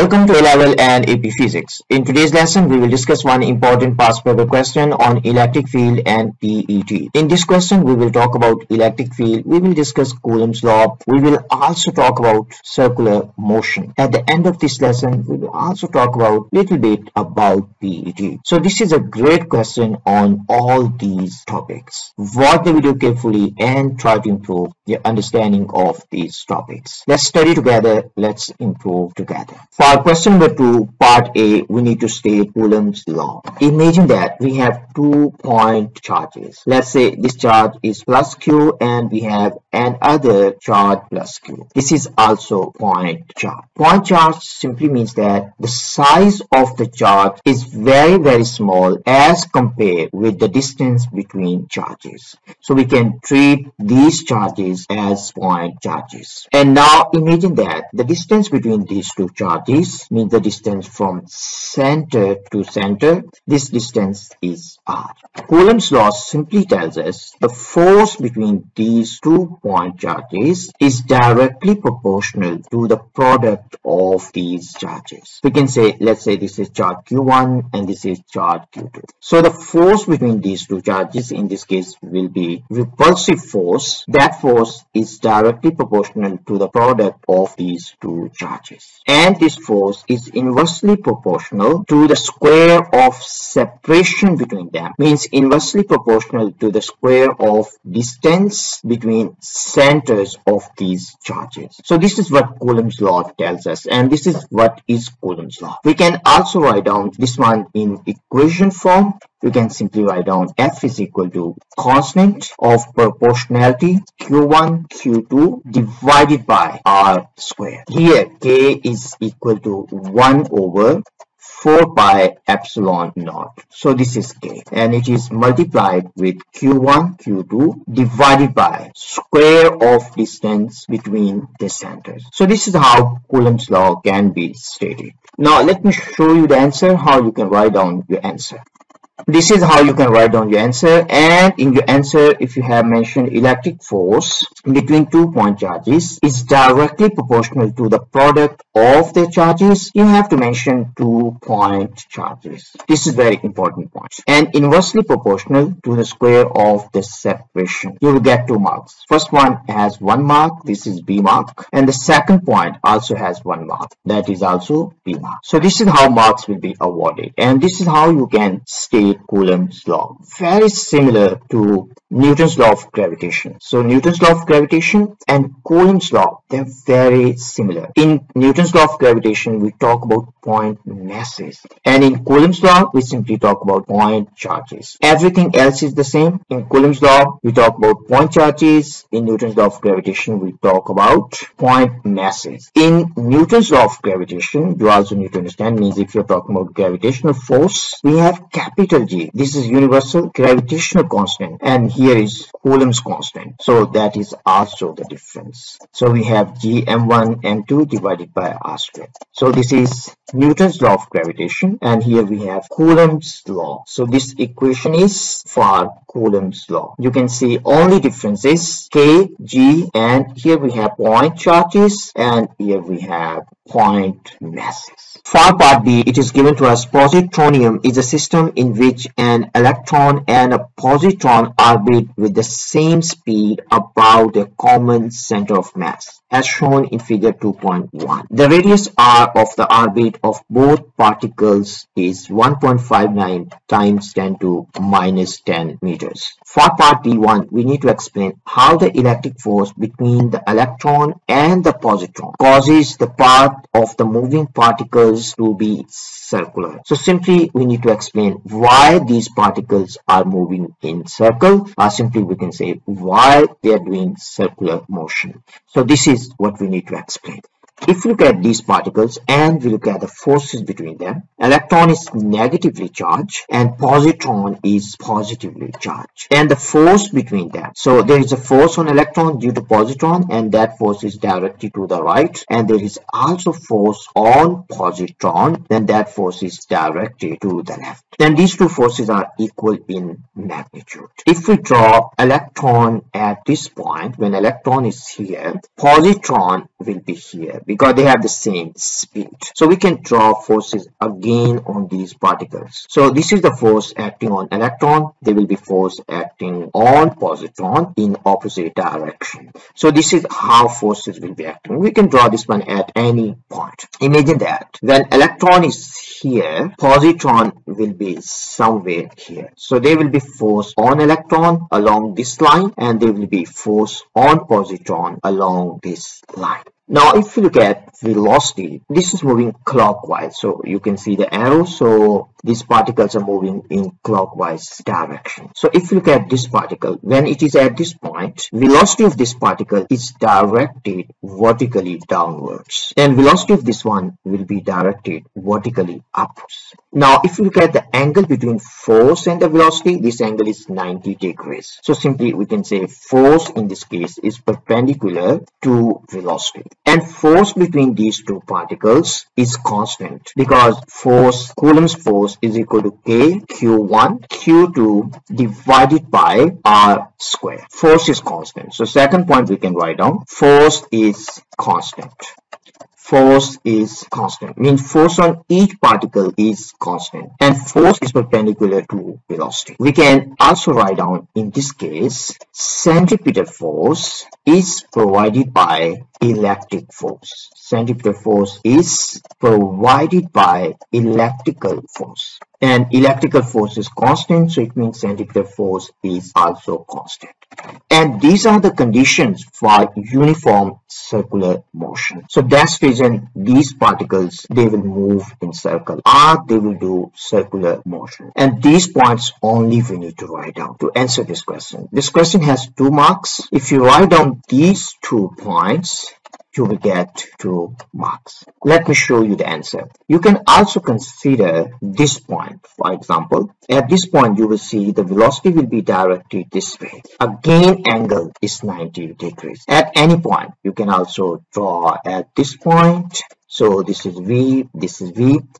Welcome to A Level and AP Physics. In today's lesson, we will discuss one important past paper question on electric field and PET. In this question, we will talk about electric field, we will discuss Coulomb's law, we will also talk about circular motion. At the end of this lesson, we will also talk about little bit about PET. So this is a great question on all these topics. Watch the video carefully and try to improve your understanding of these topics. Let's study together, let's improve together. For question number 2, part A, we need to state Coulomb's law. Imagine that we have 2 point charges. Let's say this charge is plus Q and we have another charge plus Q. This is also point charge. Point charge simply means that the size of the charge is very small as compared with the distance between charges. So we can treat these charges as point charges. And now imagine that the distance between these two charges means the distance from center to center. This distance is R. Coulomb's law simply tells us the force between these 2 point charges is directly proportional to the product of these charges. We can say, let's say this is charge Q1 and this is charge Q2. So the force between these two charges in this case will be repulsive force. That force is directly proportional to the product of these two charges. And this force is inversely proportional to the square of separation between them, means inversely proportional to the square of distance between centers of these charges. So this is what Coulomb's law tells us, and this is what is Coulomb's law. We can also write down this one in equation form. We can simply write down F is equal to constant of proportionality Q1 Q2 divided by R square. Here K is equal to 1/4 pi epsilon naught. So this is K and it is multiplied with Q1 Q2 divided by square of distance between the centers. So this is how Coulomb's law can be stated. Now let me show you the answer, how you can write down your answer. This is how you can write down your answer, and in your answer if you have mentioned electric force between 2 point charges is directly proportional to the product of the charges, you have to mention 2 point charges. This is very important point. And inversely proportional to the square of the separation. You will get 2 marks. First one has 1 mark, this is B mark, and the second point also has 1 mark, that is also B mark. So this is how marks will be awarded, and this is how you can state Coulomb's law. Very similar to Newton's law of gravitation. So Newton's law of gravitation and Coulomb's law, they're very similar. In Newton's law of gravitation, we talk about point masses, and in Coulomb's law, we simply talk about point charges. Everything else is the same. In Coulomb's law, we talk about point charges. In Newton's law of gravitation, we talk about point masses. In Newton's law of gravitation, you also need to understand, means if you're talking about gravitational force, we have capital G. This is universal gravitational constant, and here is Coulomb's constant. So that is also the difference. So we have Gm1 m2 divided by R squared. So this is Newton's law of gravitation, and here we have Coulomb's law. So this equation is for Coulomb's law. You can see only difference is K, G, and here we have point charges and here we have point masses. For part B, it is given to us positronium is a system in which an electron and a positron orbit with the same speed about a common center of mass, as shown in figure 2.1. The radius r of the orbit of both particles is 1.59 times 10 to minus 10 meters. For part B1, we need to explain how the electric force between the electron and the positron causes the path of the moving particles to be circular. So simply we need to explain why these particles are moving in circle, or simply we can say why they are doing circular motion. So this is what we need to explain. If you look at these particles and we look at the forces between them, electron is negatively charged and positron is positively charged, and the force between them. So there is a force on electron due to positron, and that force is directed to the right, and there is also force on positron, then that force is directed to the left. Then these two forces are equal in magnitude. If we draw electron at this point, when electron is here, positron will be here because they have the same speed. So we can draw forces again on these particles. So this is the force acting on electron. There will be force acting on positron in opposite direction. So this is how forces will be acting. We can draw this one at any point. Imagine that when electron is here, positron will be somewhere here. So there will be force on electron along this line, and there will be force on positron along this line. Now, if you look at velocity, this is moving clockwise. So you can see the arrow. So these particles are moving in clockwise direction. So if you look at this particle, when it is at this point, velocity of this particle is directed vertically downwards, and velocity of this one will be directed vertically upwards. Now, if you look at the angle between force and the velocity, this angle is 90 degrees. So simply we can say force in this case is perpendicular to velocity. And force between these two particles is constant because force, Coulomb's force is equal to K, Q1, Q2 divided by R square. Force is constant. So second point we can write down, force is constant. Force is constant, means force on each particle is constant, and force is perpendicular to velocity. We can also write down in this case, centripetal force is provided by electric force. Centripetal force is provided by electrical force. And electrical force is constant, so it means centripetal force is also constant. And these are the conditions for uniform circular motion. So that's the reason these particles, they will move in circle, or they will do circular motion. And these points only we need to write down to answer this question. This question has 2 marks. If you write down these 2 points, you will get 2 marks. Let me show you the answer. You can also consider this point, for example. At this point, you will see the velocity will be directed this way. Again, angle is 90 degrees. At any point, you can also draw at this point. So this is V,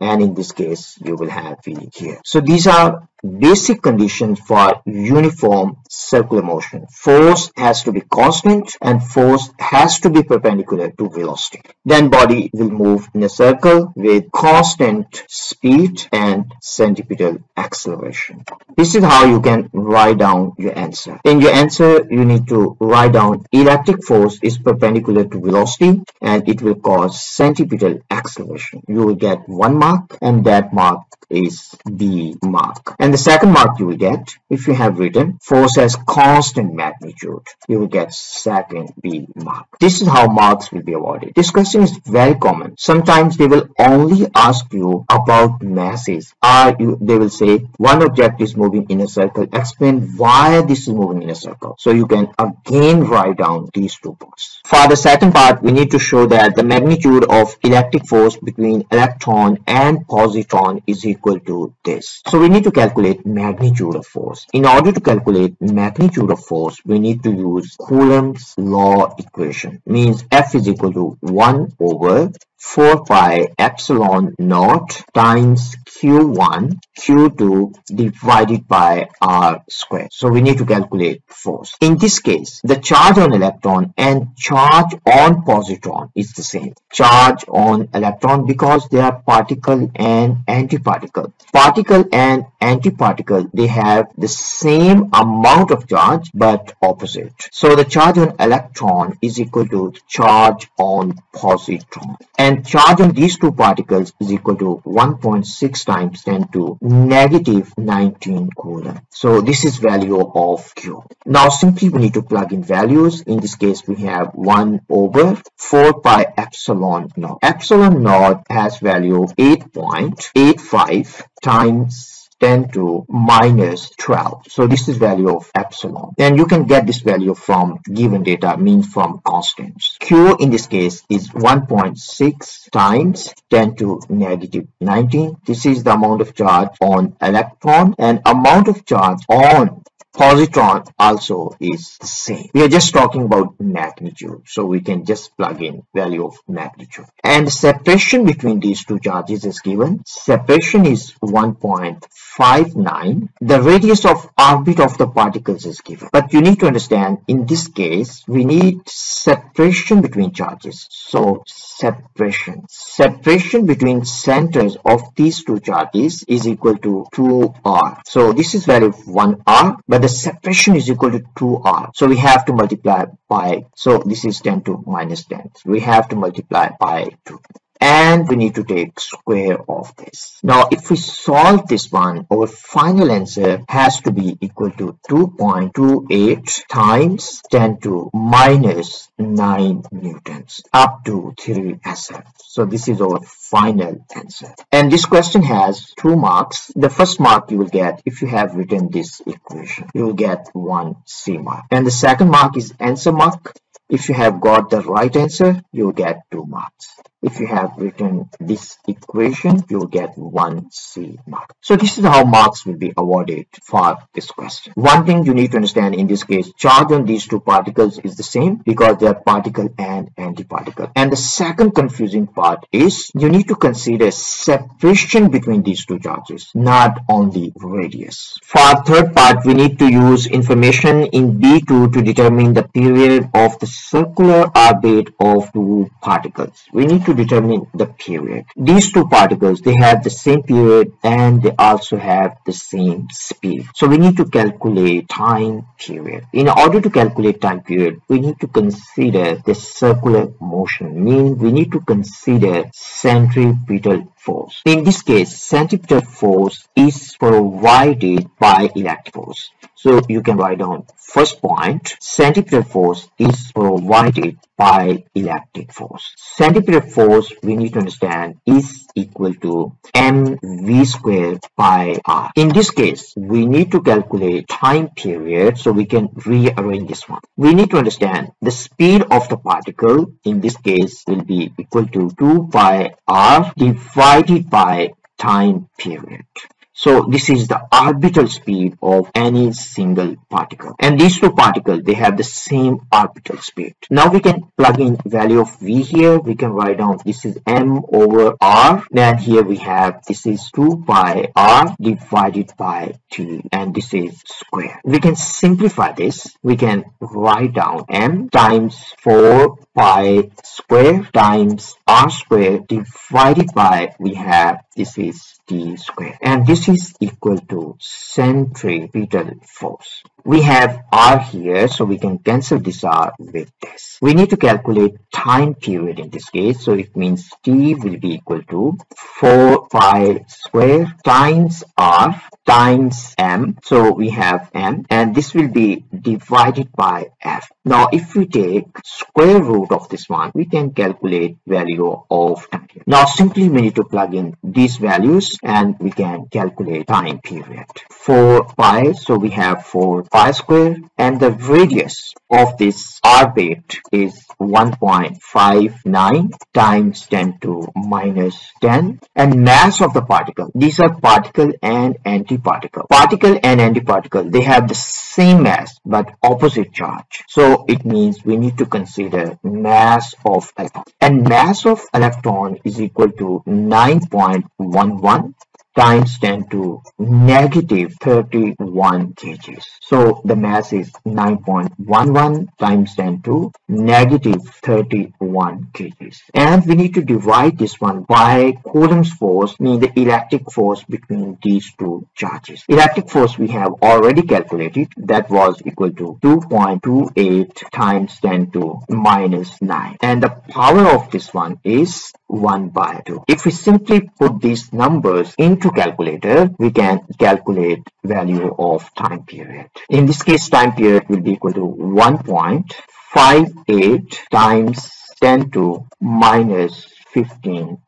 and in this case, you will have V here. So these are basic conditions for uniform circular motion. Force has to be constant, and force has to be perpendicular to velocity. Then body will move in a circle with constant speed and centripetal acceleration. This is how you can write down your answer. In your answer, you need to write down electric force is perpendicular to velocity, and it will cause centripetal acceleration. You will get 1 mark, and that mark is B mark. And the second mark you will get, if you have written force as constant magnitude, you will get second B mark. This is how marks will be awarded. This question is very common. Sometimes they will only ask you about masses. They will say one object is moving in a circle. Explain why this is moving in a circle. So you can again write down these 2 points. For the second part, we need to show that the magnitude of electric force between electron and positron is equal to this. So we need to calculate magnitude of force. In order to calculate magnitude of force, we need to use Coulomb's law equation. Means F is equal to 1 over 4 pi epsilon naught times Q1, Q2 divided by R square. So we need to calculate force. In this case, the charge on electron and charge on positron is the same. Charge on electron because they are particle and antiparticle. Particle and antiparticle, they have the same amount of charge but opposite. So the charge on electron is equal to charge on positron. And charge on these 2 particles is equal to 1.6 times 10 to negative 19 coulomb. So this is value of Q. Now simply we need to plug in values. In this case we have 1 over 4 pi epsilon naught. Epsilon naught has value 8.85 times 10 to minus 12. So this is value of epsilon. Then you can get this value from given data, means from constants. Q in this case is 1.6 times 10 to negative 19. This is the amount of charge on electron and amount of charge on positron also is the same. We are just talking about magnitude, so we can just plug in value of magnitude. And separation between these two charges is given. Separation is 1.59. The radius of orbit of the particles is given. But you need to understand, in this case, we need separation between charges. So separation between centers of these two charges is equal to 2R. So this is value of 1R, but the separation is equal to 2R. So we have to multiply by, so this is 10 to minus 10. We have to multiply by 2. And we need to take square of this. Now, if we solve this one, our final answer has to be equal to 2.28 times 10 to minus 9 newtons up to 3 SI. So this is our final answer. And this question has 2 marks. The first mark you will get if you have written this equation. You will get 1 C mark. And the second mark is answer mark. If you have got the right answer, you get 2 marks. If you have written this equation, you get 1 C mark. So this is how marks will be awarded for this question. One thing you need to understand in this case, charge on these two particles is the same because they are particle and antiparticle. And the second confusing part is you need to consider separation between these two charges, not only radius. For third part, we need to use information in B2 to determine the period of the circular orbit of two particles. We need to determine the period. These two particles, they have the same period and they also have the same speed. So we need to calculate time period. In order to calculate time period, we need to consider the circular motion, meaning we need to consider centripetal force. In this case, centripetal force is provided by electric force. So you can write down first point, centripetal force is provided by electric force. Centripetal force, we need to understand, is equal to mv squared by r. In this case, we need to calculate time period, so we can rearrange this one. We need to understand the speed of the particle, in this case, will be equal to 2 pi r divided by time period. So this is the orbital speed of any single particle. And these two particles, they have the same orbital speed. Now we can plug in value of V here. We can write down this is m over r. Then here we have this is 2 pi r divided by t. And this is square. We can simplify this. We can write down m times 4 pi square times r square divided by, we have this is t square. And this is equal to centripetal force. We have r here, so we can cancel this r with this. We need to calculate time period in this case, so it means t will be equal to 4 pi square times r times m, so we have m, and this will be divided by f. Now if we take square root of this one, we can calculate value of m. Now simply we need to plug in these values and we can calculate time period. 4 pi, so we have 4 pi square, and the radius of this orbit is 1.59 times 10 to minus 10. And mass of the particle, these are particle and antiparticle. Particle and antiparticle, they have the same mass but opposite charge. So it means we need to consider mass of electron. And mass of electron is equal to 9.11 times 10 to negative 31 kg. So the mass is 9.11 times 10 to negative 31 kg. And we need to divide this one by Coulomb's force, meaning the electric force between these two charges. Electric force we have already calculated. That was equal to 2.28 times 10 to minus 9. And the power of this one is 1 by 2. If we simply put these numbers into calculator, we can calculate value of time period. In this case, time period will be equal to 1.58 times 10 to minus 15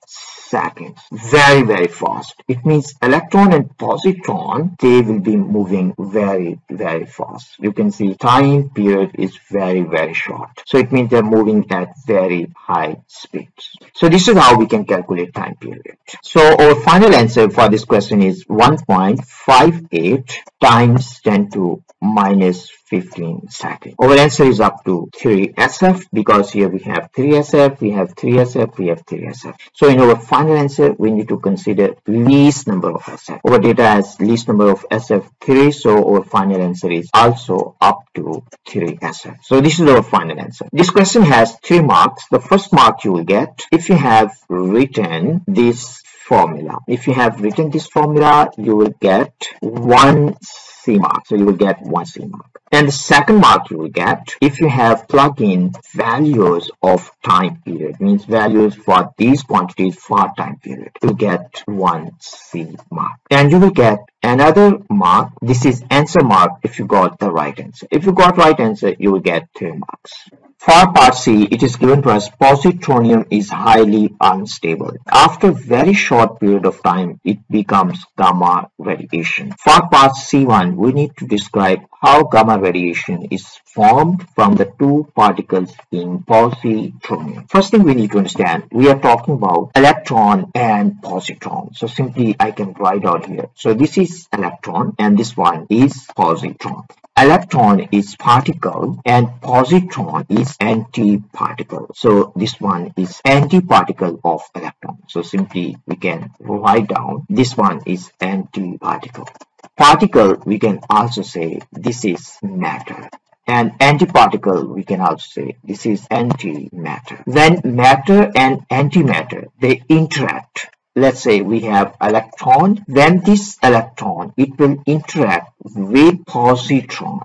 seconds. Very fast. It means electron and positron, they will be moving very fast. You can see time period is very short. So it means they're moving at very high speeds. So this is how we can calculate time period. So our final answer for this question is 1.58 times 10 to minus 15 seconds. Our answer is up to 3 SF, because here we have 3 SF, we have 3 SF, we have 3 SF. So in our final answer, we need to consider least number of SF. Our data has least number of SF 3, so our final answer is also up to 3 SF. So this is our final answer. This question has 3 marks. The first mark you will get if you have written this formula. If you have written this formula, you will get 1 C mark. So you will get 1 C mark. And the second mark you will get if you have plugged in values of time period, means values for these quantities for time period, you get 1 C mark. And you will get another mark. This is answer mark if you got the right answer. If you got right answer, you will get 3 marks. For part C, it is given to us positronium is highly unstable. After very short period of time, it becomes gamma radiation. For part C1, we need to describe how gamma radiation is formed from the 2 particles in positronium. First thing we need to understand, we are talking about electron and positron. So simply I can write out here. So this is electron and this one is positron. Electron is particle and positron is antiparticle. So this one is antiparticle of electron. So simply we can write down this one is antiparticle. Particle we can also say this is matter. And antiparticle we can also say this is antimatter. Then matter and antimatter, they interact. Let's say we have electron, then this electron, it will interact with positron,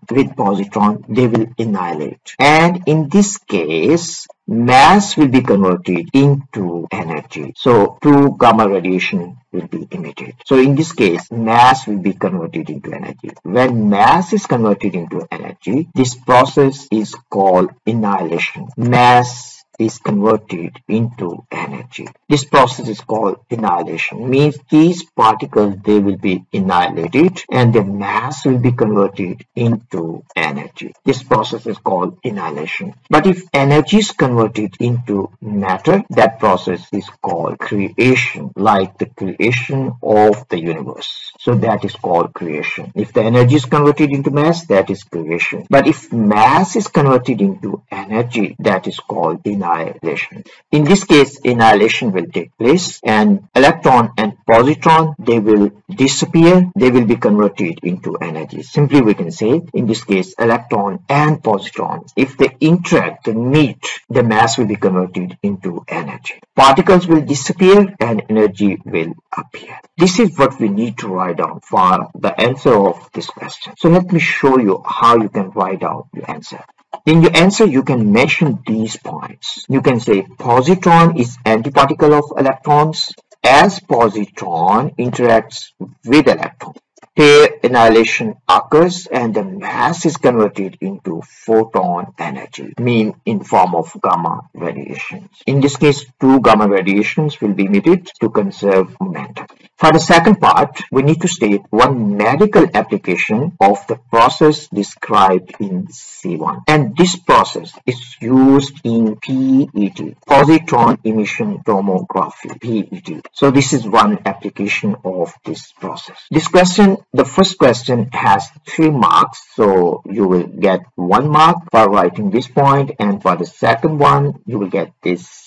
they will annihilate. And in this case, mass will be converted into energy. So 2 gamma radiation will be emitted. So in this case, mass will be converted into energy. When mass is converted into energy, this process is called annihilation. Mass is converted into energy. This process is called annihilation. Means these particles, they will be annihilated and their mass will be converted into energy. This process is called annihilation. But if energy is converted into matter, that process is called creation, like the creation of the universe. So that is called creation. If the energy is converted into mass, that is creation. But if mass is converted into energy, that is called annihilation. In this case, annihilation will take place and electron and positron, they will disappear. They will be converted into energy. Simply we can say, in this case, electron and positron, if they interact, they meet, the mass will be converted into energy. Particles will disappear and energy will appear. This is what we need to write down for the answer of this question. So let me show you how you can write out your answer. In your answer, you can mention these points. You can say positron is antiparticle of electrons as positron interacts with electron. Here annihilation occurs and the mass is converted into photon energy, mean in form of gamma radiations. In this case, 2 gamma radiations will be emitted to conserve momentum. For the second part, we need to state one medical application of the process described in C1. And this process is used in PET, positron emission tomography, PET. So this is one application of this process. This question, the first question has 3 marks. So you will get 1 mark for writing this point. And for the second one, you will get this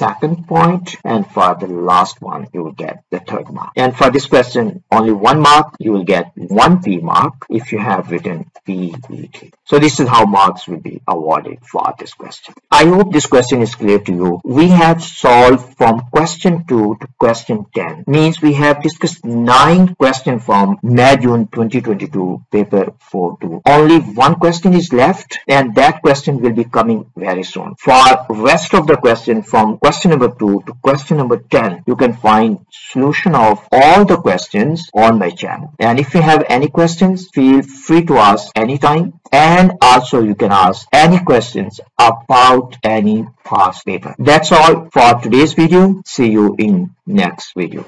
second point, and for the last one you will get the third mark. And for this question, only 1 mark. You will get 1 P mark if you have written PET. So this is how marks will be awarded for this question. I hope this question is clear to you. We have solved from question 2 to question 10. Means we have discussed 9 questions from May-June 2022 paper 4.2. Only 1 question is left and that question will be coming very soon. For rest of the question from question question number 2 to question number 10, you can find solution of all the questions on my channel. And if you have any questions, feel free to ask anytime. And also you can ask any questions about any past paper. That's all for today's video. See you in next video.